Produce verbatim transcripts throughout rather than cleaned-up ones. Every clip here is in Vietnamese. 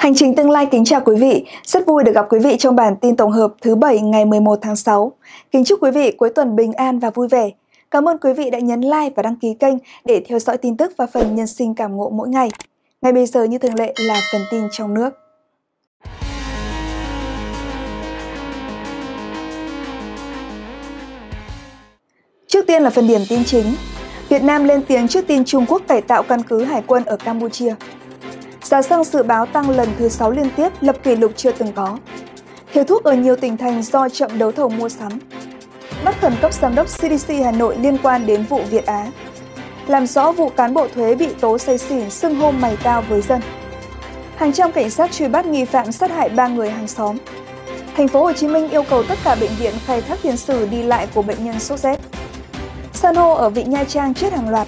Hành Trình Tương Lai kính chào quý vị, rất vui được gặp quý vị trong bản tin tổng hợp thứ bảy ngày mười một tháng sáu. Kính chúc quý vị cuối tuần bình an và vui vẻ. Cảm ơn quý vị đã nhấn like và đăng ký kênh để theo dõi tin tức và phần nhân sinh cảm ngộ mỗi ngày. Ngay bây giờ như thường lệ là phần tin trong nước. Trước tiên là phần điểm tin chính. Việt Nam lên tiếng trước tin Trung Quốc cải tạo căn cứ hải quân ở Campuchia. Giá xăng dự báo tăng lần thứ sáu liên tiếp, lập kỷ lục chưa từng có. Thiếu thuốc ở nhiều tỉnh thành do chậm đấu thầu mua sắm. Bắt khẩn cấp giám đốc xê đê xê Hà Nội liên quan đến vụ Việt Á. Làm rõ vụ cán bộ thuế bị tố say xỉn xưng hô mày tao với dân. Hàng trăm cảnh sát truy bắt nghi phạm sát hại ba người hàng xóm. Thành phố Hồ Chí Minh yêu cầu tất cả bệnh viện khai thác tiền sử đi lại của bệnh nhân sốt rét. San hô ở vịnh Nha Trang chết hàng loạt.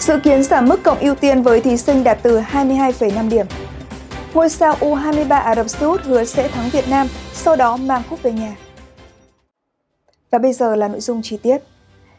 Dự kiến giảm mức cộng ưu tiên với thí sinh đạt từ hai mươi hai phẩy năm điểm. Ngôi sao u hai mươi ba Ả Rập Xê Út hứa sẽ thắng Việt Nam, sau đó mang cúp về nhà. Và bây giờ là nội dung chi tiết.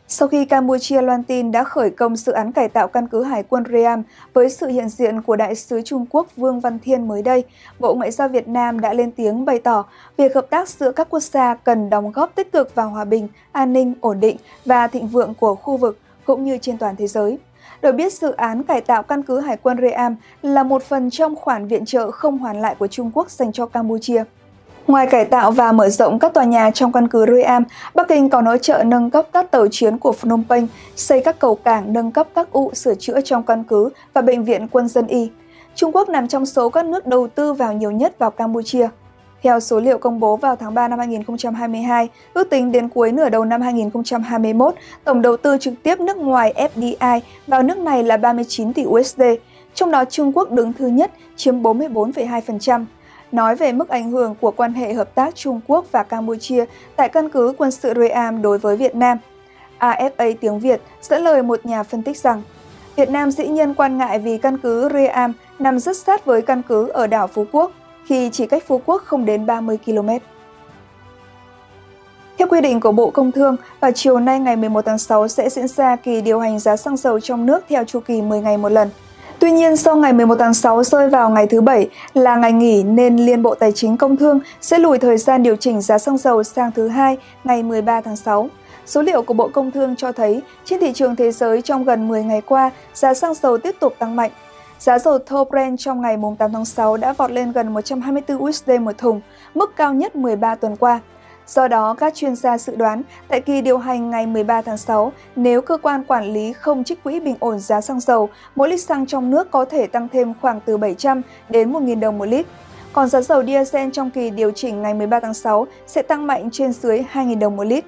Sau khi Campuchia loan tin đã khởi công dự án cải tạo căn cứ hải quân Ream với sự hiện diện của Đại sứ Trung Quốc Vương Văn Thiên mới đây, Bộ Ngoại giao Việt Nam đã lên tiếng bày tỏ việc hợp tác giữa các quốc gia cần đóng góp tích cực vào hòa bình, an ninh, ổn định và thịnh vượng của khu vực cũng như trên toàn thế giới. Được biết, dự án cải tạo căn cứ hải quân Ream là một phần trong khoản viện trợ không hoàn lại của Trung Quốc dành cho Campuchia. Ngoài cải tạo và mở rộng các tòa nhà trong căn cứ Ream, Bắc Kinh còn hỗ trợ nâng cấp các tàu chiến của Phnom Penh, xây các cầu cảng, nâng cấp các ụ sửa chữa trong căn cứ và bệnh viện quân dân y. Trung Quốc nằm trong số các nước đầu tư vào nhiều nhất vào Campuchia. Theo số liệu công bố vào tháng ba năm hai nghìn không trăm hai mươi hai, ước tính đến cuối nửa đầu năm hai nghìn không trăm hai mươi mốt, tổng đầu tư trực tiếp nước ngoài ép đê i vào nước này là ba mươi chín tỷ u ét đê, trong đó Trung Quốc đứng thứ nhất chiếm bốn mươi bốn phẩy hai phần trăm. Nói về mức ảnh hưởng của quan hệ hợp tác Trung Quốc và Campuchia tại căn cứ quân sự Ream đối với Việt Nam, a ép a tiếng Việt dẫn lời một nhà phân tích rằng Việt Nam dĩ nhiên quan ngại vì căn cứ Ream nằm rất sát với căn cứ ở đảo Phú Quốc, khi chỉ cách Phú Quốc không đến ba mươi ki lô mét. Theo quy định của Bộ Công Thương, vào chiều nay ngày mười một tháng sáu sẽ diễn ra kỳ điều hành giá xăng dầu trong nước theo chu kỳ mười ngày một lần. Tuy nhiên, do ngày mười một tháng sáu rơi vào ngày thứ Bảy là ngày nghỉ nên Liên Bộ Tài chính Công Thương sẽ lùi thời gian điều chỉnh giá xăng dầu sang thứ Hai ngày mười ba tháng sáu. Số liệu của Bộ Công Thương cho thấy trên thị trường thế giới trong gần mười ngày qua, giá xăng dầu tiếp tục tăng mạnh. Giá dầu thô Brent trong ngày tám tháng sáu đã vọt lên gần một trăm hai mươi tư u ét đê một thùng, mức cao nhất mười ba tuần qua. Do đó, các chuyên gia dự đoán, tại kỳ điều hành ngày mười ba tháng sáu, nếu cơ quan quản lý không trích quỹ bình ổn giá xăng dầu, mỗi lít xăng trong nước có thể tăng thêm khoảng từ bảy trăm đến một nghìn đồng một lít. Còn giá dầu diesel trong kỳ điều chỉnh ngày mười ba tháng sáu sẽ tăng mạnh trên dưới hai nghìn đồng một lít.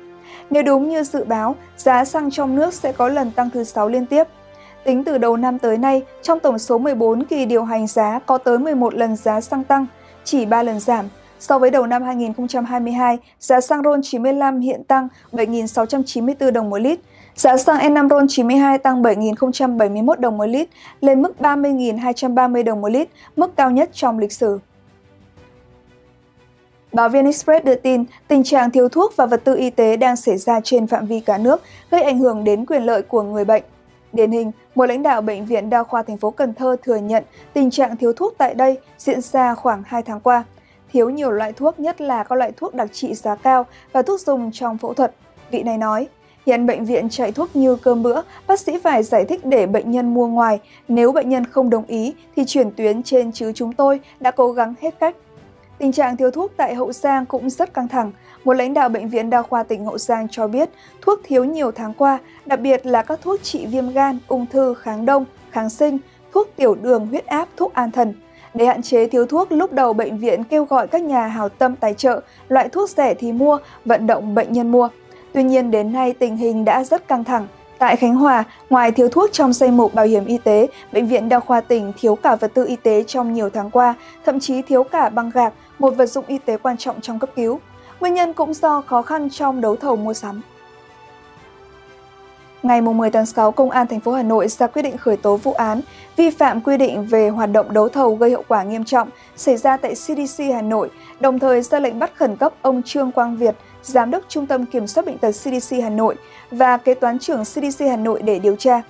Nếu đúng như dự báo, giá xăng trong nước sẽ có lần tăng thứ sáu liên tiếp. Tính từ đầu năm tới nay, trong tổng số mười bốn kỳ điều hành giá có tới mười một lần giá xăng tăng, chỉ ba lần giảm. So với đầu năm hai nghìn không trăm hai mươi hai, giá xăng RON chín mươi lăm hiện tăng bảy nghìn sáu trăm chín mươi tư đồng một lít, giá xăng e năm RON chín mươi hai tăng bảy nghìn không trăm bảy mươi mốt đồng một lít, lên mức ba mươi nghìn hai trăm ba mươi đồng một lít, mức cao nhất trong lịch sử. Báo VN Express đưa tin, tình trạng thiếu thuốc và vật tư y tế đang xảy ra trên phạm vi cả nước, gây ảnh hưởng đến quyền lợi của người bệnh. Điển hình, một lãnh đạo Bệnh viện Đa khoa thành phố Cần Thơ thừa nhận tình trạng thiếu thuốc tại đây diễn ra khoảng hai tháng qua. Thiếu nhiều loại thuốc, nhất là các loại thuốc đặc trị giá cao và thuốc dùng trong phẫu thuật. Vị này nói, hiện bệnh viện chạy thuốc như cơm bữa, bác sĩ phải giải thích để bệnh nhân mua ngoài. Nếu bệnh nhân không đồng ý thì chuyển tuyến trên chứ chúng tôi đã cố gắng hết cách. Tình trạng thiếu thuốc tại Hậu Giang cũng rất căng thẳng. Một lãnh đạo Bệnh viện Đa khoa tỉnh Hậu Giang cho biết thuốc thiếu nhiều tháng qua, đặc biệt là các thuốc trị viêm gan, ung thư, kháng đông, kháng sinh, thuốc tiểu đường, huyết áp, thuốc an thần. Để hạn chế thiếu thuốc, lúc đầu bệnh viện kêu gọi các nhà hảo tâm tài trợ, loại thuốc rẻ thì mua, vận động bệnh nhân mua. Tuy nhiên đến nay tình hình đã rất căng thẳng. Tại Khánh Hòa, ngoài thiếu thuốc trong danh mục bảo hiểm y tế, Bệnh viện Đa khoa tỉnh thiếu cả vật tư y tế trong nhiều tháng qua, thậm chí thiếu cả băng gạc, một vật dụng y tế quan trọng trong cấp cứu. Nguyên nhân cũng do khó khăn trong đấu thầu mua sắm. Ngày mười tháng sáu, Công an thành phố Hà Nội ra quyết định khởi tố vụ án vi phạm quy định về hoạt động đấu thầu gây hậu quả nghiêm trọng xảy ra tại xê đê xê Hà Nội, đồng thời ra lệnh bắt khẩn cấp ông Trương Quang Việt, Giám đốc Trung tâm Kiểm soát Bệnh tật xê đê xê Hà Nội và Kế toán trưởng xê đê xê Hà Nội để điều tra.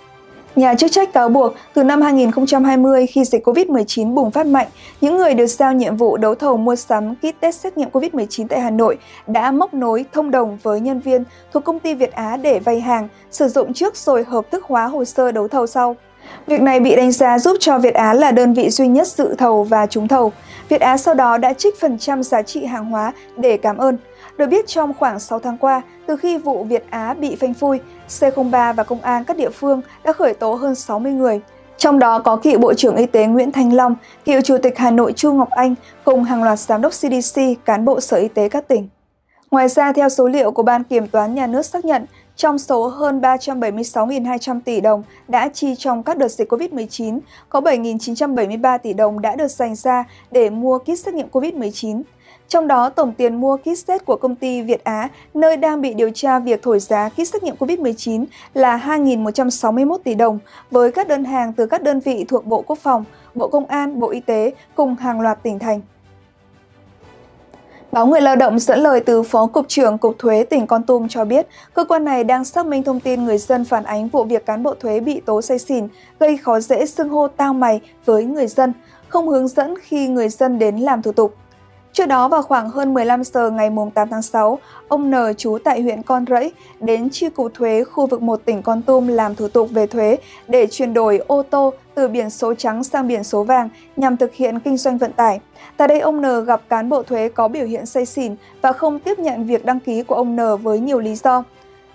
Nhà chức trách cáo buộc, từ năm hai nghìn không trăm hai mươi khi dịch Covid mười chín bùng phát mạnh, những người được giao nhiệm vụ đấu thầu mua sắm kit test xét nghiệm Covid mười chín tại Hà Nội đã móc nối thông đồng với nhân viên thuộc công ty Việt Á để vay hàng, sử dụng trước rồi hợp thức hóa hồ sơ đấu thầu sau. Việc này bị đánh giá giúp cho Việt Á là đơn vị duy nhất dự thầu và trúng thầu. Việt Á sau đó đã trích phần trăm giá trị hàng hóa để cảm ơn. Được biết trong khoảng sáu tháng qua, từ khi vụ Việt Á bị phanh phui, C không ba và công an các địa phương đã khởi tố hơn sáu mươi người. Trong đó có cựu Bộ trưởng Y tế Nguyễn Thanh Long, cựu Chủ tịch Hà Nội Chu Ngọc Anh cùng hàng loạt giám đốc xê đê xê, cán bộ Sở Y tế các tỉnh. Ngoài ra, theo số liệu của Ban Kiểm toán Nhà nước xác nhận, trong số hơn ba trăm bảy mươi sáu nghìn hai trăm tỷ đồng đã chi trong các đợt dịch Covid mười chín, có bảy nghìn chín trăm bảy mươi ba tỷ đồng đã được dành ra để mua kit xét nghiệm Covid mười chín. Trong đó, tổng tiền mua kit test của công ty Việt Á, nơi đang bị điều tra việc thổi giá kit xét nghiệm Covid mười chín là hai nghìn một trăm sáu mươi mốt tỷ đồng, với các đơn hàng từ các đơn vị thuộc Bộ Quốc phòng, Bộ Công an, Bộ Y tế cùng hàng loạt tỉnh thành. Báo Người Lao động dẫn lời từ Phó Cục trưởng Cục Thuế tỉnh Kon Tum cho biết, cơ quan này đang xác minh thông tin người dân phản ánh vụ việc cán bộ thuế bị tố say xỉn, gây khó dễ xưng hô tao mày với người dân, không hướng dẫn khi người dân đến làm thủ tục. Trước đó, vào khoảng hơn mười lăm giờ ngày tám tháng sáu, ông N trú tại huyện Con Rẫy đến Chi cục Thuế khu vực một tỉnh Kon Tum làm thủ tục về thuế để chuyển đổi ô tô từ biển số trắng sang biển số vàng nhằm thực hiện kinh doanh vận tải. Tại đây, ông N gặp cán bộ thuế có biểu hiện say xỉn và không tiếp nhận việc đăng ký của ông N với nhiều lý do.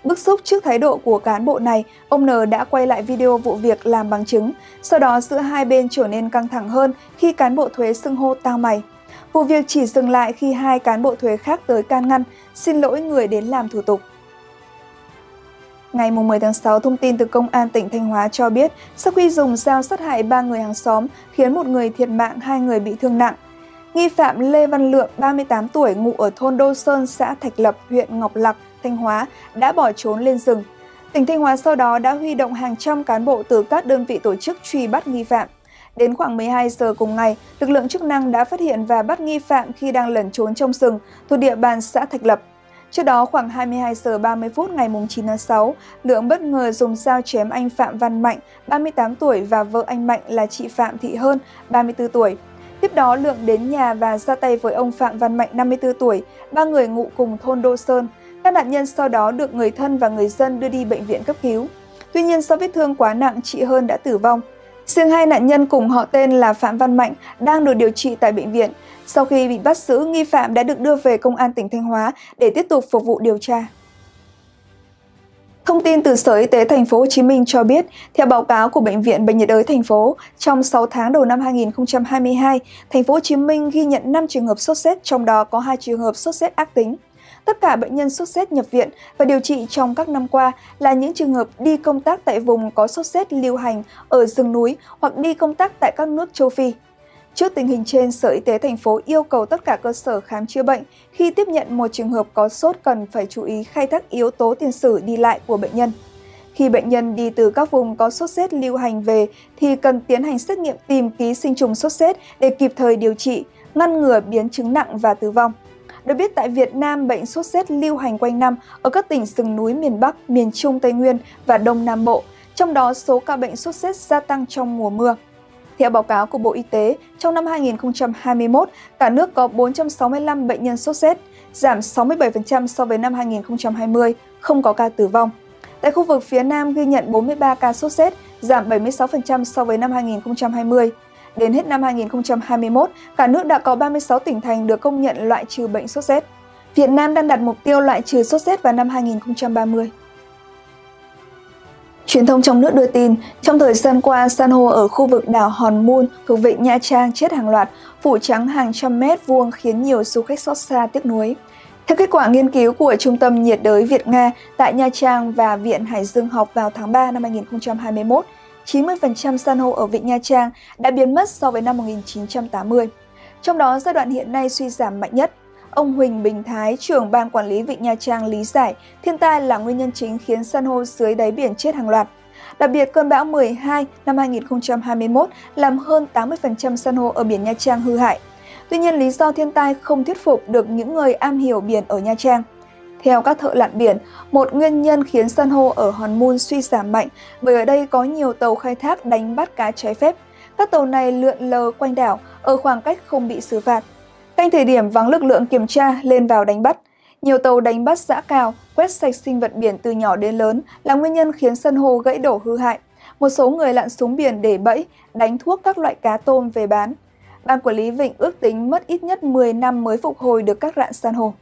Bức xúc trước thái độ của cán bộ này, ông N đã quay lại video vụ việc làm bằng chứng. Sau đó, giữa hai bên trở nên căng thẳng hơn khi cán bộ thuế xưng hô tao mày. Vụ việc chỉ dừng lại khi hai cán bộ thuế khác tới can ngăn, xin lỗi người đến làm thủ tục. Ngày mười tháng sáu, thông tin từ Công an tỉnh Thanh Hóa cho biết, sau khi dùng dao sát hại ba người hàng xóm, khiến một người thiệt mạng, hai người bị thương nặng. Nghi phạm Lê Văn Lượng, ba mươi tám tuổi, ngụ ở thôn Đô Sơn, xã Thạch Lập, huyện Ngọc Lặc, Thanh Hóa, đã bỏ trốn lên rừng. Tỉnh Thanh Hóa sau đó đã huy động hàng trăm cán bộ từ các đơn vị tổ chức truy bắt nghi phạm. Đến khoảng mười hai giờ cùng ngày, lực lượng chức năng đã phát hiện và bắt nghi phạm khi đang lẩn trốn trong rừng thuộc địa bàn xã Thạch Lập. Trước đó, khoảng hai mươi hai giờ ba mươi phút ngày chín tháng sáu, Lượng bất ngờ dùng dao chém anh Phạm Văn Mạnh, ba mươi tám tuổi và vợ anh Mạnh là chị Phạm Thị Hơn, ba mươi tư tuổi. Tiếp đó, Lượng đến nhà và ra tay với ông Phạm Văn Mạnh, năm mươi tư tuổi, ba người ngụ cùng thôn Đô Sơn. Các nạn nhân sau đó được người thân và người dân đưa đi bệnh viện cấp cứu. Tuy nhiên, do vết thương quá nặng, chị Hơn đã tử vong. Riêng hai nạn nhân cùng họ tên là Phạm Văn Mạnh đang được điều trị tại bệnh viện. Sau khi bị bắt giữ, nghi phạm đã được đưa về Công an tỉnh Thanh Hóa để tiếp tục phục vụ điều tra. Thông tin từ Sở Y tế Thành phố Hồ Chí Minh cho biết, theo báo cáo của Bệnh viện Bệnh nhiệt đới thành phố, trong sáu tháng đầu năm hai nghìn không trăm hai mươi hai, Thành phố Hồ Chí Minh ghi nhận năm trường hợp sốt rét, trong đó có hai trường hợp sốt rét ác tính. Tất cả bệnh nhân sốt rét nhập viện và điều trị trong các năm qua là những trường hợp đi công tác tại vùng có sốt rét lưu hành ở rừng núi hoặc đi công tác tại các nước châu Phi. Trước tình hình trên, Sở Y tế thành phố yêu cầu tất cả cơ sở khám chữa bệnh khi tiếp nhận một trường hợp có sốt cần phải chú ý khai thác yếu tố tiền sử đi lại của bệnh nhân. Khi bệnh nhân đi từ các vùng có sốt rét lưu hành về thì cần tiến hành xét nghiệm tìm ký sinh trùng sốt rét để kịp thời điều trị, ngăn ngừa biến chứng nặng và tử vong. Được biết, tại Việt Nam, bệnh sốt rét lưu hành quanh năm ở các tỉnh rừng núi miền Bắc, miền Trung, Tây Nguyên và Đông Nam Bộ, trong đó số ca bệnh sốt rét gia tăng trong mùa mưa. Theo báo cáo của Bộ Y tế, trong năm hai nghìn không trăm hai mươi mốt, cả nước có bốn trăm sáu mươi lăm bệnh nhân sốt rét, giảm sáu mươi bảy phần trăm so với năm hai nghìn không trăm hai mươi, không có ca tử vong. Tại khu vực phía Nam ghi nhận bốn mươi ba ca sốt rét, giảm bảy mươi sáu phần trăm so với năm hai nghìn không trăm hai mươi. Đến hết năm hai nghìn không trăm hai mươi mốt, cả nước đã có ba mươi sáu tỉnh thành được công nhận loại trừ bệnh sốt rét. Việt Nam đang đặt mục tiêu loại trừ sốt rét vào năm hai nghìn không trăm ba mươi. Truyền thông trong nước đưa tin, trong thời gian qua, san hô ở khu vực đảo Hòn Mun thuộc vịnh Nha Trang chết hàng loạt, phủ trắng hàng trăm mét vuông khiến nhiều du khách xót xa tiếc nuối. Theo kết quả nghiên cứu của Trung tâm nhiệt đới Việt-Nga tại Nha Trang và Viện Hải dương học vào tháng ba năm hai nghìn không trăm hai mươi mốt, chín mươi phần trăm san hô ở vịnh Nha Trang đã biến mất so với năm một nghìn chín trăm tám mươi. Trong đó, giai đoạn hiện nay suy giảm mạnh nhất. Ông Huỳnh Bình Thái, trưởng Ban Quản lý Vịnh Nha Trang lý giải thiên tai là nguyên nhân chính khiến san hô dưới đáy biển chết hàng loạt. Đặc biệt, cơn bão mười hai năm hai nghìn không trăm hai mươi mốt làm hơn tám mươi phần trăm san hô ở biển Nha Trang hư hại. Tuy nhiên, lý do thiên tai không thuyết phục được những người am hiểu biển ở Nha Trang. Theo các thợ lặn biển, một nguyên nhân khiến san hô ở Hòn Mun suy giảm mạnh bởi ở đây có nhiều tàu khai thác đánh bắt cá trái phép. Các tàu này lượn lờ quanh đảo ở khoảng cách không bị xử phạt. Canh thời điểm vắng lực lượng kiểm tra lên vào đánh bắt. Nhiều tàu đánh bắt giã cào, quét sạch sinh vật biển từ nhỏ đến lớn là nguyên nhân khiến san hô gãy đổ hư hại. Một số người lặn xuống biển để bẫy, đánh thuốc các loại cá tôm về bán. Ban quản lý vịnh ước tính mất ít nhất mười năm mới phục hồi được các rạn san hô.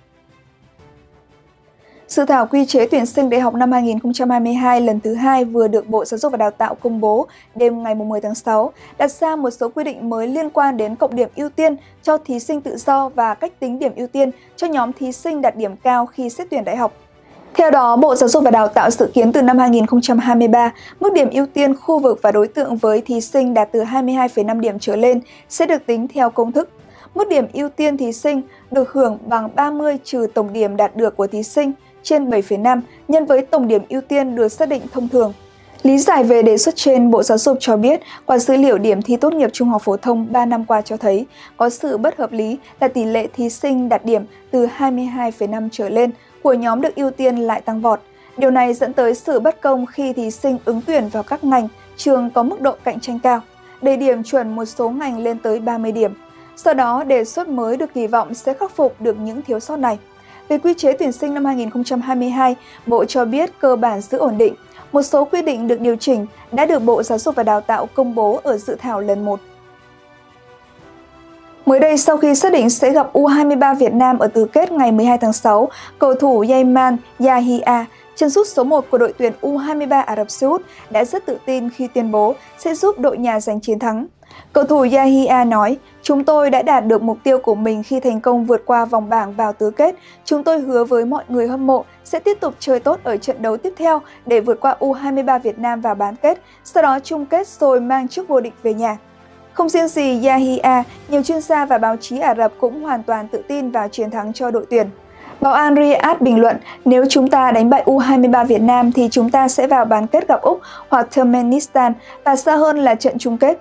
Dự thảo quy chế tuyển sinh đại học năm hai nghìn không trăm hai mươi hai lần thứ hai vừa được Bộ Giáo dục và Đào tạo công bố đêm ngày mười tháng sáu, đặt ra một số quy định mới liên quan đến cộng điểm ưu tiên cho thí sinh tự do và cách tính điểm ưu tiên cho nhóm thí sinh đạt điểm cao khi xét tuyển đại học. Theo đó, Bộ Giáo dục và Đào tạo dự kiến từ năm hai nghìn không trăm hai mươi ba, mức điểm ưu tiên khu vực và đối tượng với thí sinh đạt từ hai mươi hai phẩy năm điểm trở lên sẽ được tính theo công thức. Mức điểm ưu tiên thí sinh được hưởng bằng ba mươi trừ tổng điểm đạt được của thí sinh trên bảy phẩy năm nhân với tổng điểm ưu tiên được xác định thông thường. Lý giải về đề xuất trên, Bộ Giáo dục cho biết, qua dữ liệu điểm thi tốt nghiệp trung học phổ thông ba năm qua cho thấy, có sự bất hợp lý là tỷ lệ thí sinh đạt điểm từ hai mươi hai phẩy năm trở lên của nhóm được ưu tiên lại tăng vọt. Điều này dẫn tới sự bất công khi thí sinh ứng tuyển vào các ngành, trường có mức độ cạnh tranh cao, để điểm chuẩn một số ngành lên tới ba mươi điểm. Sau đó, đề xuất mới được kỳ vọng sẽ khắc phục được những thiếu sót này. Về quy chế tuyển sinh năm hai nghìn không trăm hai mươi hai, Bộ cho biết cơ bản giữ ổn định. Một số quy định được điều chỉnh đã được Bộ Giáo dục và Đào tạo công bố ở dự thảo lần một. Mới đây, sau khi xác định sẽ gặp U hai mươi ba Việt Nam ở tứ kết ngày mười hai tháng sáu, cầu thủ Yaman Yahia, chân sút số một của đội tuyển U hai mươi ba Ả Rập Xê Út đã rất tự tin khi tuyên bố sẽ giúp đội nhà giành chiến thắng. Cầu thủ Yahia nói, chúng tôi đã đạt được mục tiêu của mình khi thành công vượt qua vòng bảng vào tứ kết. Chúng tôi hứa với mọi người hâm mộ sẽ tiếp tục chơi tốt ở trận đấu tiếp theo để vượt qua U hai mươi ba Việt Nam vào bán kết, sau đó chung kết rồi mang chức vô địch về nhà. Không riêng gì Yahia, nhiều chuyên gia và báo chí Ả Rập cũng hoàn toàn tự tin vào chiến thắng cho đội tuyển. Báo Al Riyadh bình luận, nếu chúng ta đánh bại U hai mươi ba Việt Nam thì chúng ta sẽ vào bán kết gặp Úc hoặc Turkmenistan và xa hơn là trận chung kết.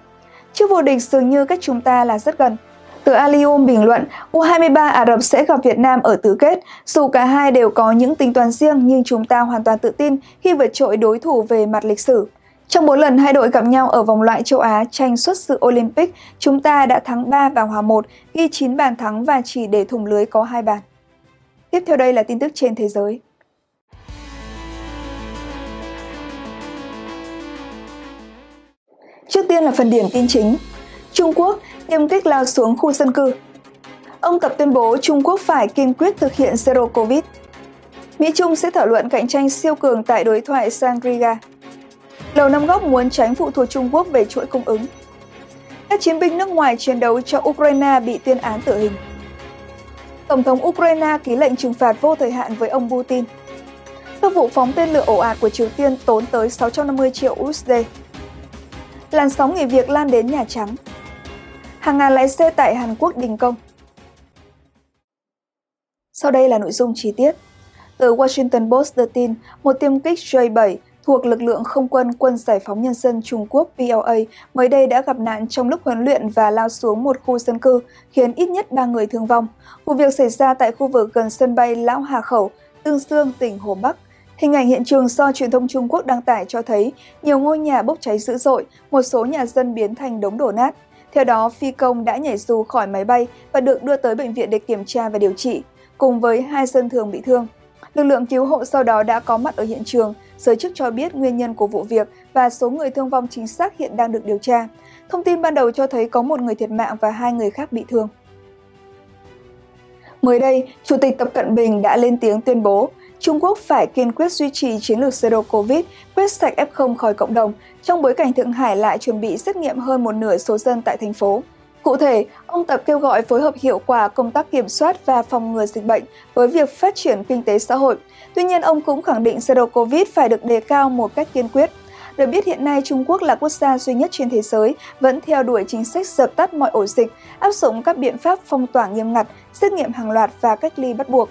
Chức vô địch dường như cách chúng ta là rất gần. Tờ Alioum bình luận, U hai mươi ba Ả Rập sẽ gặp Việt Nam ở tứ kết. Dù cả hai đều có những tính toán riêng nhưng chúng ta hoàn toàn tự tin khi vượt trội đối thủ về mặt lịch sử. Trong bốn lần hai đội gặp nhau ở vòng loại châu Á tranh xuất sự Olympic, chúng ta đã thắng ba và hòa một, ghi chín bàn thắng và chỉ để thủng lưới có hai bàn. Tiếp theo đây là tin tức trên thế giới. Trước tiên là phần điểm tin chính. Trung Quốc tiêm kích lao xuống khu dân cư. Ông Tập tuyên bố Trung Quốc phải kiên quyết thực hiện Zero Covid. Mỹ-Trung sẽ thảo luận cạnh tranh siêu cường tại đối thoại Shangri-La. Lầu Năm Góc muốn tránh phụ thuộc Trung Quốc về chuỗi cung ứng. Các chiến binh nước ngoài chiến đấu cho Ukraine bị tuyên án tử hình. Tổng thống Ukraine ký lệnh trừng phạt vô thời hạn với ông Putin. Các vụ phóng tên lửa ồ ạt của Triều Tiên tốn tới sáu trăm năm mươi triệu u ét đê. Làn sóng nghỉ việc lan đến Nhà Trắng. Hàng ngàn lái xe tại Hàn Quốc đình công. Sau đây là nội dung chi tiết. Từ Washington Post đưa tin, một tiêm kích J bảy thuộc lực lượng không quân Quân Giải phóng Nhân dân Trung Quốc P L A mới đây đã gặp nạn trong lúc huấn luyện và lao xuống một khu dân cư, khiến ít nhất ba người thương vong. Vụ việc xảy ra tại khu vực gần sân bay Lão Hà Khẩu, Tương Dương, tỉnh Hồ Bắc. Hình ảnh hiện trường do truyền thông Trung Quốc đăng tải cho thấy nhiều ngôi nhà bốc cháy dữ dội, một số nhà dân biến thành đống đổ nát. Theo đó, phi công đã nhảy dù khỏi máy bay và được đưa tới bệnh viện để kiểm tra và điều trị, cùng với hai dân thường bị thương. Lực lượng cứu hộ sau đó đã có mặt ở hiện trường, giới chức cho biết nguyên nhân của vụ việc và số người thương vong chính xác hiện đang được điều tra. Thông tin ban đầu cho thấy có một người thiệt mạng và hai người khác bị thương. Mới đây, Chủ tịch Tập Cận Bình đã lên tiếng tuyên bố Trung Quốc phải kiên quyết duy trì chiến lược Zero Covid, quét sạch ép không khỏi cộng đồng, trong bối cảnh Thượng Hải lại chuẩn bị xét nghiệm hơn một nửa số dân tại thành phố. Cụ thể, ông Tập kêu gọi phối hợp hiệu quả công tác kiểm soát và phòng ngừa dịch bệnh với việc phát triển kinh tế xã hội. Tuy nhiên, ông cũng khẳng định Zero Covid phải được đề cao một cách kiên quyết. Được biết hiện nay, Trung Quốc là quốc gia duy nhất trên thế giới vẫn theo đuổi chính sách dập tắt mọi ổ dịch, áp dụng các biện pháp phong tỏa nghiêm ngặt, xét nghiệm hàng loạt và cách ly bắt buộc.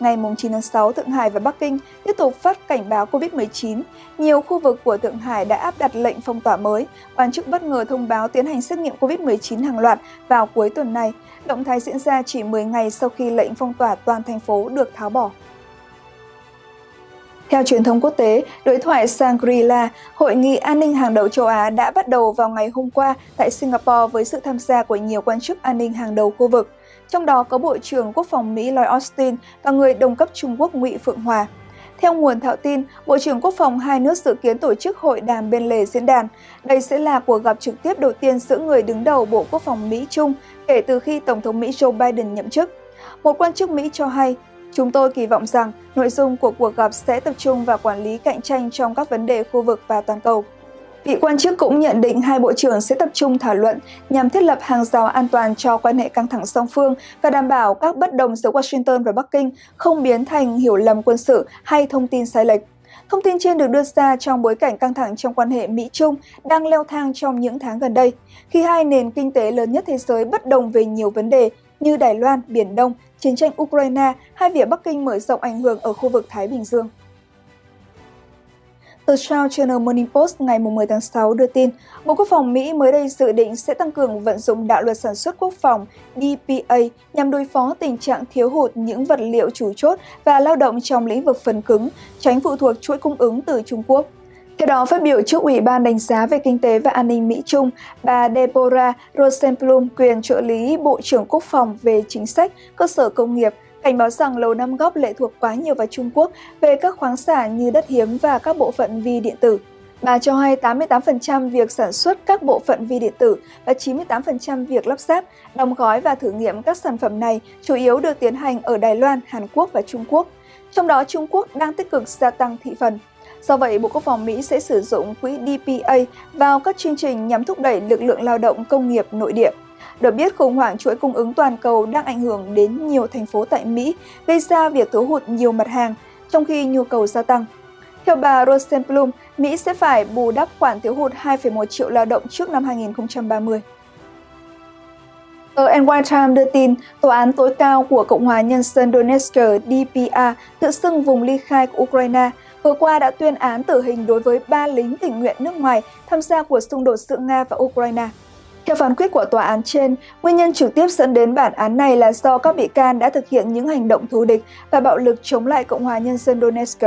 Ngày chín tháng sáu, Thượng Hải và Bắc Kinh tiếp tục phát cảnh báo Covid mười chín. Nhiều khu vực của Thượng Hải đã áp đặt lệnh phong tỏa mới. Quan chức bất ngờ thông báo tiến hành xét nghiệm Covid mười chín hàng loạt vào cuối tuần này. Động thái diễn ra chỉ mười ngày sau khi lệnh phong tỏa toàn thành phố được tháo bỏ. Theo truyền thông quốc tế, đối thoại Shangri-La, hội nghị an ninh hàng đầu châu Á đã bắt đầu vào ngày hôm qua tại Singapore với sự tham gia của nhiều quan chức an ninh hàng đầu khu vực, trong đó có Bộ trưởng Quốc phòng Mỹ Lloyd Austin và người đồng cấp Trung Quốc Ngụy Phượng Hòa. Theo nguồn thạo tin, Bộ trưởng Quốc phòng hai nước dự kiến tổ chức hội đàm bên lề diễn đàn. Đây sẽ là cuộc gặp trực tiếp đầu tiên giữa người đứng đầu Bộ Quốc phòng Mỹ-Trung kể từ khi Tổng thống Mỹ Joe Biden nhậm chức. Một quan chức Mỹ cho hay, "Chúng tôi kỳ vọng rằng nội dung của cuộc gặp sẽ tập trung vào quản lý cạnh tranh trong các vấn đề khu vực và toàn cầu." Vị quan chức cũng nhận định hai bộ trưởng sẽ tập trung thảo luận nhằm thiết lập hàng rào an toàn cho quan hệ căng thẳng song phương và đảm bảo các bất đồng giữa Washington và Bắc Kinh không biến thành hiểu lầm quân sự hay thông tin sai lệch. Thông tin trên được đưa ra trong bối cảnh căng thẳng trong quan hệ Mỹ-Trung đang leo thang trong những tháng gần đây, khi hai nền kinh tế lớn nhất thế giới bất đồng về nhiều vấn đề như Đài Loan, Biển Đông, chiến tranh Ukraine hay việc Bắc Kinh mở rộng ảnh hưởng ở khu vực Thái Bình Dương. Tờ South China Morning Post ngày mười tháng sáu đưa tin, Bộ Quốc phòng Mỹ mới đây dự định sẽ tăng cường vận dụng đạo luật sản xuất quốc phòng D P A nhằm đối phó tình trạng thiếu hụt những vật liệu chủ chốt và lao động trong lĩnh vực phần cứng, tránh phụ thuộc chuỗi cung ứng từ Trung Quốc. Theo đó, phát biểu trước Ủy ban đánh giá về kinh tế và an ninh Mỹ-Trung, bà Deborah Rosenblum, quyền trợ lý Bộ trưởng Quốc phòng về chính sách, cơ sở công nghiệp, cảnh báo rằng Lầu Năm Góc lệ thuộc quá nhiều vào Trung Quốc về các khoáng sản như đất hiếm và các bộ phận vi điện tử. Bà cho hay tám mươi tám phần trăm việc sản xuất các bộ phận vi điện tử và chín mươi tám phần trăm việc lắp ráp, đóng gói và thử nghiệm các sản phẩm này chủ yếu được tiến hành ở Đài Loan, Hàn Quốc và Trung Quốc. Trong đó, Trung Quốc đang tích cực gia tăng thị phần. Do vậy, Bộ Quốc phòng Mỹ sẽ sử dụng quỹ D P A vào các chương trình nhằm thúc đẩy lực lượng lao động công nghiệp nội địa. Được biết, khủng hoảng chuỗi cung ứng toàn cầu đang ảnh hưởng đến nhiều thành phố tại Mỹ, gây ra việc thiếu hụt nhiều mặt hàng, trong khi nhu cầu gia tăng. Theo bà Rosenblum, Mỹ sẽ phải bù đắp khoản thiếu hụt hai phẩy một triệu lao động trước năm hai nghìn không trăm ba mươi. Tờ N Y Times đưa tin, Tòa án tối cao của Cộng hòa Nhân dân Donetsk D P R, tự xưng vùng ly khai của Ukraine, vừa qua đã tuyên án tử hình đối với ba lính tình nguyện nước ngoài tham gia cuộc xung đột giữa Nga và Ukraine. Theo phán quyết của tòa án trên, nguyên nhân trực tiếp dẫn đến bản án này là do các bị can đã thực hiện những hành động thù địch và bạo lực chống lại Cộng hòa Nhân dân Donetsk.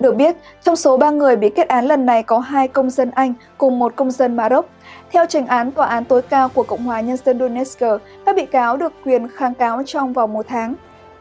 Được biết, trong số ba người bị kết án lần này có hai công dân Anh cùng một công dân Maroc. Theo tranh án Tòa án tối cao của Cộng hòa Nhân dân Donetsk, các bị cáo được quyền kháng cáo trong vòng một tháng.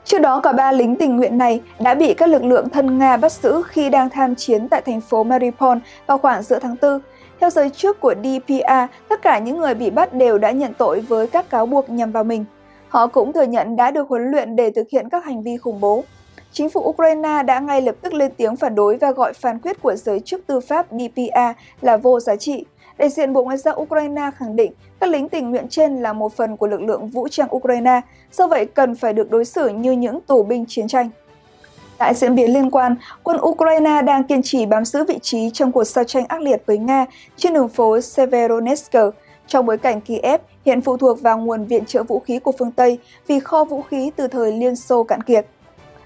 Trước đó, cả ba lính tình nguyện này đã bị các lực lượng thân Nga bắt giữ khi đang tham chiến tại thành phố Mariupol vào khoảng giữa tháng tư. Theo giới chức của D P R, tất cả những người bị bắt đều đã nhận tội với các cáo buộc nhằm vào mình. Họ cũng thừa nhận đã được huấn luyện để thực hiện các hành vi khủng bố. Chính phủ Ukraine đã ngay lập tức lên tiếng phản đối và gọi phán quyết của giới chức tư pháp D P R là vô giá trị. Đại diện Bộ Ngoại giao Ukraine khẳng định các lính tình nguyện trên là một phần của lực lượng vũ trang Ukraine, do vậy cần phải được đối xử như những tù binh chiến tranh. Tại diễn biến liên quan, quân Ukraine đang kiên trì bám giữ vị trí trong cuộc giao tranh ác liệt với Nga trên đường phố Severodonetsk, trong bối cảnh Kiev hiện phụ thuộc vào nguồn viện trợ vũ khí của phương Tây vì kho vũ khí từ thời Liên Xô cạn kiệt.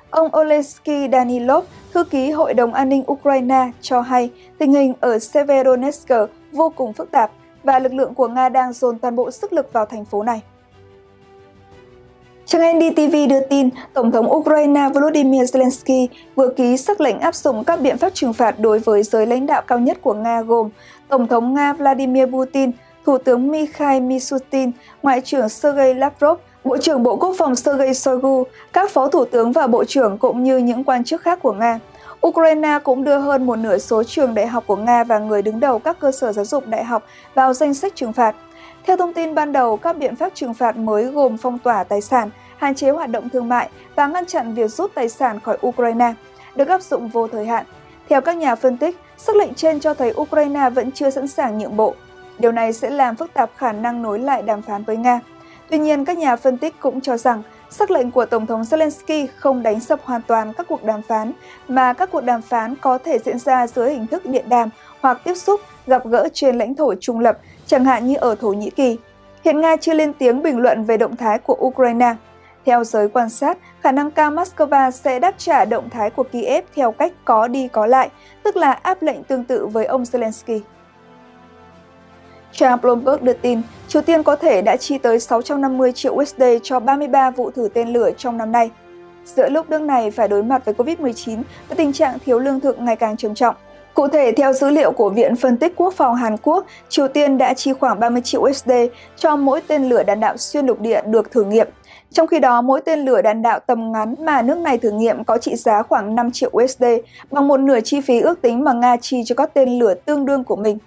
Ông Oleksiy Danilov, thư ký Hội đồng An ninh Ukraine, cho hay tình hình ở Severodonetsk vô cùng phức tạp và lực lượng của Nga đang dồn toàn bộ sức lực vào thành phố này. Trang N D T V đưa tin, Tổng thống Ukraine Volodymyr Zelensky vừa ký sắc lệnh áp dụng các biện pháp trừng phạt đối với giới lãnh đạo cao nhất của Nga gồm Tổng thống Nga Vladimir Putin, Thủ tướng Mikhail Mishustin, Ngoại trưởng Sergey Lavrov, Bộ trưởng Bộ Quốc phòng Sergey Shoigu, các phó thủ tướng và bộ trưởng cũng như những quan chức khác của Nga. Ukraine cũng đưa hơn một nửa số trường đại học của Nga và người đứng đầu các cơ sở giáo dục đại học vào danh sách trừng phạt. Theo thông tin ban đầu, các biện pháp trừng phạt mới gồm phong tỏa tài sản, hạn chế hoạt động thương mại và ngăn chặn việc rút tài sản khỏi Ukraine, được áp dụng vô thời hạn. Theo các nhà phân tích, sắc lệnh trên cho thấy Ukraine vẫn chưa sẵn sàng nhượng bộ. Điều này sẽ làm phức tạp khả năng nối lại đàm phán với Nga. Tuy nhiên, các nhà phân tích cũng cho rằng sắc lệnh của Tổng thống Zelensky không đánh sập hoàn toàn các cuộc đàm phán, mà các cuộc đàm phán có thể diễn ra dưới hình thức điện đàm hoặc tiếp xúc, gặp gỡ trên lãnh thổ trung lập, chẳng hạn như ở Thổ Nhĩ Kỳ. Hiện Nga chưa lên tiếng bình luận về động thái của Ukraine. Theo giới quan sát, khả năng cao Moscow sẽ đáp trả động thái của Kiev theo cách có đi có lại, tức là áp lệnh tương tự với ông Zelensky. Trang Bloomberg đưa tin, Triều Tiên có thể đã chi tới sáu trăm năm mươi triệu U S D cho ba mươi ba vụ thử tên lửa trong năm nay. giữa lúc nước này phải đối mặt với Covid mười chín và tình trạng thiếu lương thực ngày càng trầm trọng. Cụ thể, theo dữ liệu của Viện Phân tích Quốc phòng Hàn Quốc, Triều Tiên đã chi khoảng ba mươi triệu đô la cho mỗi tên lửa đạn đạo xuyên lục địa được thử nghiệm. Trong khi đó, mỗi tên lửa đạn đạo tầm ngắn mà nước này thử nghiệm có trị giá khoảng năm triệu đô la, bằng một nửa chi phí ước tính mà Nga chi cho các tên lửa tương đương của mình.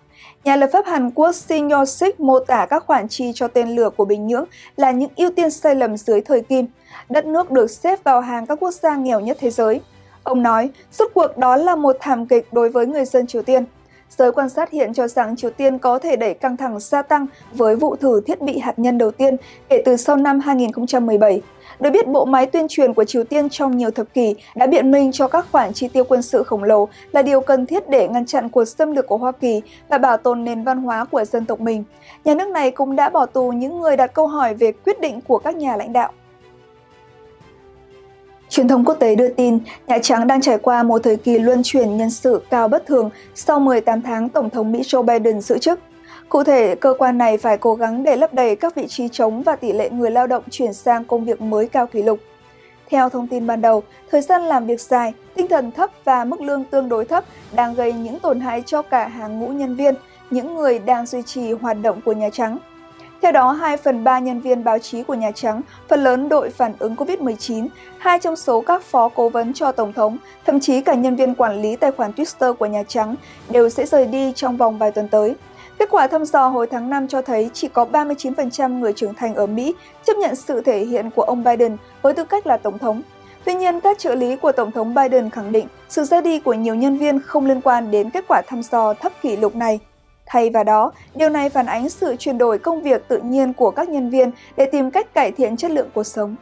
Nhà lập pháp Hàn Quốc Shin Hyo-sik mô tả các khoản chi cho tên lửa của Bình Nhưỡng là những ưu tiên sai lầm dưới thời Kim. Đất nước được xếp vào hàng các quốc gia nghèo nhất thế giới. Ông nói, rốt cuộc đó là một thảm kịch đối với người dân Triều Tiên. Giới quan sát hiện cho rằng Triều Tiên có thể đẩy căng thẳng gia tăng với vụ thử thiết bị hạt nhân đầu tiên kể từ sau năm hai nghìn không trăm mười bảy. Được biết, bộ máy tuyên truyền của Triều Tiên trong nhiều thập kỷ đã biện minh cho các khoản chi tiêu quân sự khổng lồ là điều cần thiết để ngăn chặn cuộc xâm lược của Hoa Kỳ và bảo tồn nền văn hóa của dân tộc mình. Nhà nước này cũng đã bỏ tù những người đặt câu hỏi về quyết định của các nhà lãnh đạo. Truyền thông quốc tế đưa tin, Nhà Trắng đang trải qua một thời kỳ luân chuyển nhân sự cao bất thường sau mười tám tháng Tổng thống Mỹ Joe Biden giữ chức. Cụ thể, cơ quan này phải cố gắng để lấp đầy các vị trí trống và tỷ lệ người lao động chuyển sang công việc mới cao kỷ lục. Theo thông tin ban đầu, thời gian làm việc dài, tinh thần thấp và mức lương tương đối thấp đang gây những tổn hại cho cả hàng ngũ nhân viên, những người đang duy trì hoạt động của Nhà Trắng. Theo đó, hai phần ba nhân viên báo chí của Nhà Trắng, phần lớn đội phản ứng Covid mười chín, hai trong số các phó cố vấn cho Tổng thống, thậm chí cả nhân viên quản lý tài khoản Twitter của Nhà Trắng đều sẽ rời đi trong vòng vài tuần tới. Kết quả thăm dò hồi tháng năm cho thấy chỉ có ba mươi chín phần trăm người trưởng thành ở Mỹ chấp nhận sự thể hiện của ông Biden với tư cách là Tổng thống. Tuy nhiên, các trợ lý của Tổng thống Biden khẳng định sự ra đi của nhiều nhân viên không liên quan đến kết quả thăm dò thấp kỷ lục này. Thay vào đó, điều này phản ánh sự chuyển đổi công việc tự nhiên của các nhân viên để tìm cách cải thiện chất lượng cuộc sống.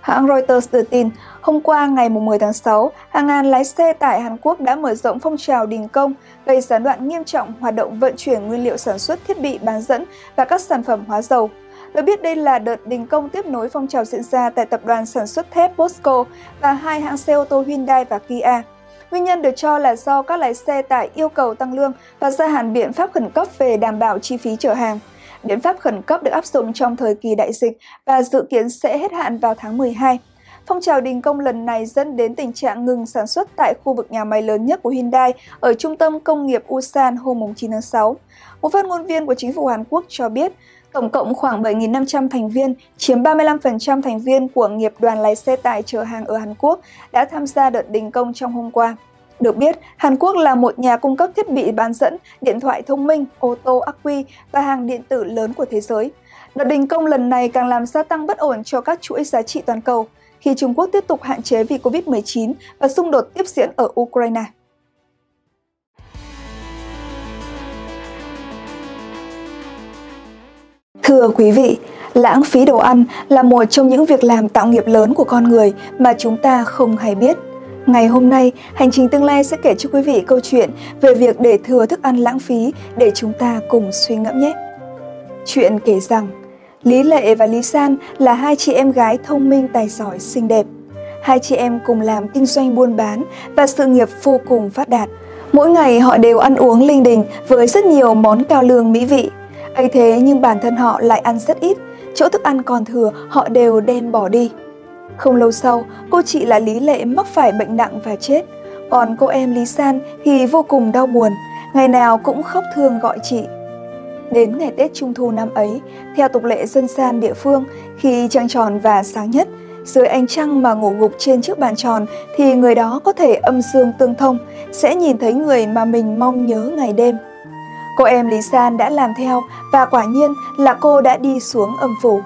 Hãng Reuters đưa tin, hôm qua ngày mười tháng sáu, hàng ngàn lái xe tải Hàn Quốc đã mở rộng phong trào đình công, gây gián đoạn nghiêm trọng hoạt động vận chuyển nguyên liệu sản xuất thiết bị bán dẫn và các sản phẩm hóa dầu. Được biết, đây là đợt đình công tiếp nối phong trào diễn ra tại tập đoàn sản xuất thép POSCO và hai hãng xe ô tô Hyundai và Kia. Nguyên nhân được cho là do các lái xe tải yêu cầu tăng lương và gia hạn biện pháp khẩn cấp về đảm bảo chi phí chở hàng. Biện pháp khẩn cấp được áp dụng trong thời kỳ đại dịch và dự kiến sẽ hết hạn vào tháng mười hai. Phong trào đình công lần này dẫn đến tình trạng ngừng sản xuất tại khu vực nhà máy lớn nhất của Hyundai ở trung tâm công nghiệp Ulsan hôm chín tháng sáu. Một phát ngôn viên của chính phủ Hàn Quốc cho biết, tổng cộng khoảng bảy nghìn năm trăm thành viên, chiếm ba mươi lăm phần trăm thành viên của nghiệp đoàn lái xe tải chở hàng ở Hàn Quốc đã tham gia đợt đình công trong hôm qua. Được biết, Hàn Quốc là một nhà cung cấp thiết bị bán dẫn, điện thoại thông minh, ô tô ắc quy và hàng điện tử lớn của thế giới. Đợt đình công lần này càng làm gia tăng bất ổn cho các chuỗi giá trị toàn cầu, khi Trung Quốc tiếp tục hạn chế vì Covid mười chín và xung đột tiếp diễn ở Ukraine. Thưa quý vị, lãng phí đồ ăn là một trong những việc làm tạo nghiệp lớn của con người mà chúng ta không hay biết. Ngày hôm nay, Hành Trình Tương Lai sẽ kể cho quý vị câu chuyện về việc để thừa thức ăn lãng phí để chúng ta cùng suy ngẫm nhé. Chuyện kể rằng, Lý Lệ và Lý San là hai chị em gái thông minh, tài giỏi, xinh đẹp. Hai chị em cùng làm kinh doanh buôn bán và sự nghiệp vô cùng phát đạt. Mỗi ngày họ đều ăn uống linh đình với rất nhiều món cao lương mỹ vị. Ấy thế nhưng bản thân họ lại ăn rất ít, chỗ thức ăn còn thừa họ đều đem bỏ đi. Không lâu sau, cô chị là Lý Lệ mắc phải bệnh nặng và chết, còn cô em Lý San thì vô cùng đau buồn, ngày nào cũng khóc thương gọi chị. Đến ngày Tết Trung Thu năm ấy, theo tục lệ dân gian địa phương, khi trăng tròn và sáng nhất, dưới ánh trăng mà ngủ gục trên chiếc bàn tròn thì người đó có thể âm dương tương thông, sẽ nhìn thấy người mà mình mong nhớ ngày đêm. Cô em Lý San đã làm theo và quả nhiên là cô đã đi xuống âm phủ.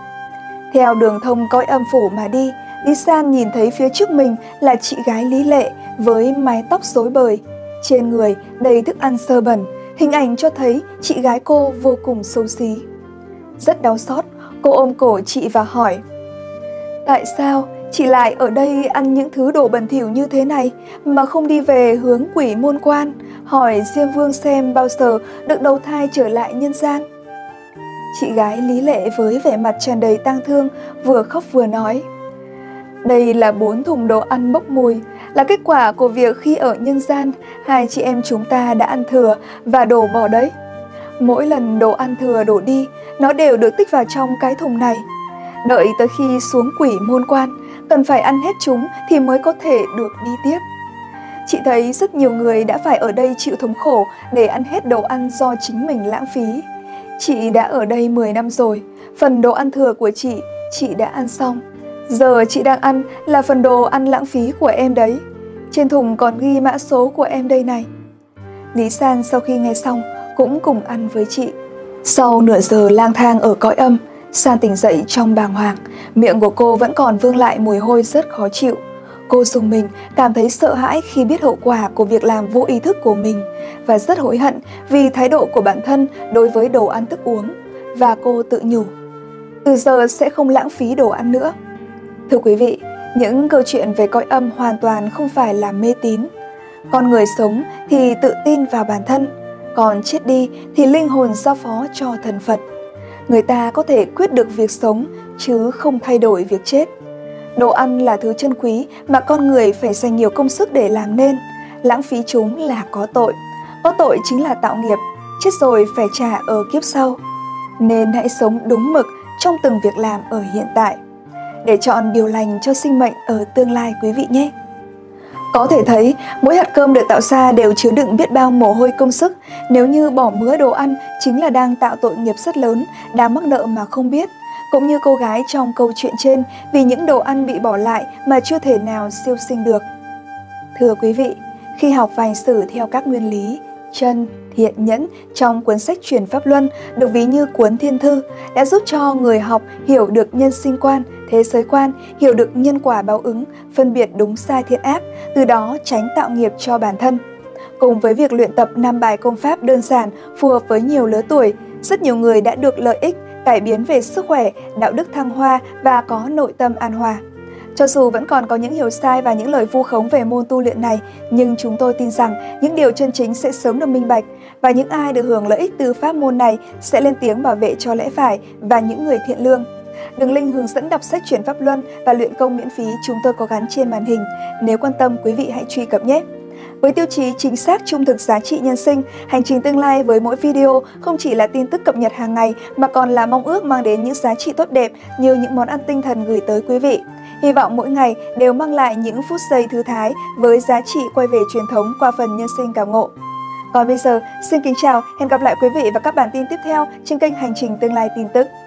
Theo đường thông cõi âm phủ mà đi, Lý San nhìn thấy phía trước mình là chị gái Lý Lệ với mái tóc rối bời, trên người đầy thức ăn sơ bẩn, hình ảnh cho thấy chị gái cô vô cùng xấu xí. Rất đau xót, cô ôm cổ chị và hỏi, tại sao chị lại ở đây ăn những thứ đồ bẩn thỉu như thế này mà không đi về hướng Quỷ Môn Quan, hỏi Diêm Vương xem bao giờ được đầu thai trở lại nhân gian. Chị gái Lý Lệ với vẻ mặt tràn đầy tang thương vừa khóc vừa nói, đây là bốn thùng đồ ăn bốc mùi, là kết quả của việc khi ở nhân gian, hai chị em chúng ta đã ăn thừa và đổ bỏ đấy. Mỗi lần đồ ăn thừa đổ đi, nó đều được tích vào trong cái thùng này. Đợi tới khi xuống quỷ môn quan, cần phải ăn hết chúng thì mới có thể được đi tiếp. Chị thấy rất nhiều người đã phải ở đây chịu thống khổ để ăn hết đồ ăn do chính mình lãng phí. Chị đã ở đây mười năm rồi, phần đồ ăn thừa của chị, chị đã ăn xong. Giờ chị đang ăn là phần đồ ăn lãng phí của em đấy. Trên thùng còn ghi mã số của em đây này. Lý San sau khi nghe xong cũng cùng ăn với chị. Sau nửa giờ lang thang ở cõi âm, San tỉnh dậy trong bàng hoàng, miệng của cô vẫn còn vương lại mùi hôi rất khó chịu. Cô dùng mình cảm thấy sợ hãi khi biết hậu quả của việc làm vô ý thức của mình và rất hối hận vì thái độ của bản thân đối với đồ ăn thức uống. Và cô tự nhủ, từ giờ sẽ không lãng phí đồ ăn nữa. Thưa quý vị, những câu chuyện về cõi âm hoàn toàn không phải là mê tín. Con người sống thì tự tin vào bản thân, còn chết đi thì linh hồn giao phó cho thần Phật. Người ta có thể quyết được việc sống chứ không thay đổi việc chết. Đồ ăn là thứ chân quý mà con người phải dành nhiều công sức để làm nên. Lãng phí chúng là có tội. Có tội chính là tạo nghiệp, chết rồi phải trả ở kiếp sau. Nên hãy sống đúng mực trong từng việc làm ở hiện tại, để chọn điều lành cho sinh mệnh ở tương lai quý vị nhé. Có thể thấy, mỗi hạt cơm được tạo ra đều chứa đựng biết bao mồ hôi công sức. Nếu như bỏ mứa đồ ăn chính là đang tạo tội nghiệp rất lớn, đang mắc nợ mà không biết. Cũng như cô gái trong câu chuyện trên, vì những đồ ăn bị bỏ lại mà chưa thể nào siêu sinh được. Thưa quý vị, khi học và hành xử theo các nguyên lý chân, thiện, nhẫn trong cuốn sách Chuyển Pháp Luân được ví như cuốn thiên thư, đã giúp cho người học hiểu được nhân sinh quan, thế giới quan, hiểu được nhân quả báo ứng, phân biệt đúng sai thiện ác, từ đó tránh tạo nghiệp cho bản thân. Cùng với việc luyện tập năm bài công pháp đơn giản phù hợp với nhiều lứa tuổi, rất nhiều người đã được lợi ích, cải biến về sức khỏe, đạo đức thăng hoa và có nội tâm an hòa. Cho dù vẫn còn có những hiểu sai và những lời vu khống về môn tu luyện này, nhưng chúng tôi tin rằng những điều chân chính sẽ sớm được minh bạch, và những ai được hưởng lợi ích từ pháp môn này sẽ lên tiếng bảo vệ cho lẽ phải và những người thiện lương. Đường link hướng dẫn đọc sách Chuyển Pháp Luân và luyện công miễn phí chúng tôi có gắn trên màn hình. Nếu quan tâm, quý vị hãy truy cập nhé! Với tiêu chí chính xác, trung thực, giá trị nhân sinh, Hành Trình Tương Lai với mỗi video không chỉ là tin tức cập nhật hàng ngày mà còn là mong ước mang đến những giá trị tốt đẹp như những món ăn tinh thần gửi tới quý vị. Hy vọng mỗi ngày đều mang lại những phút giây thư thái với giá trị quay về truyền thống qua phần nhân sinh cảm ngộ. Còn bây giờ, xin kính chào, hẹn gặp lại quý vị và các bản tin tiếp theo trên kênh Hành Trình Tương Lai tin tức.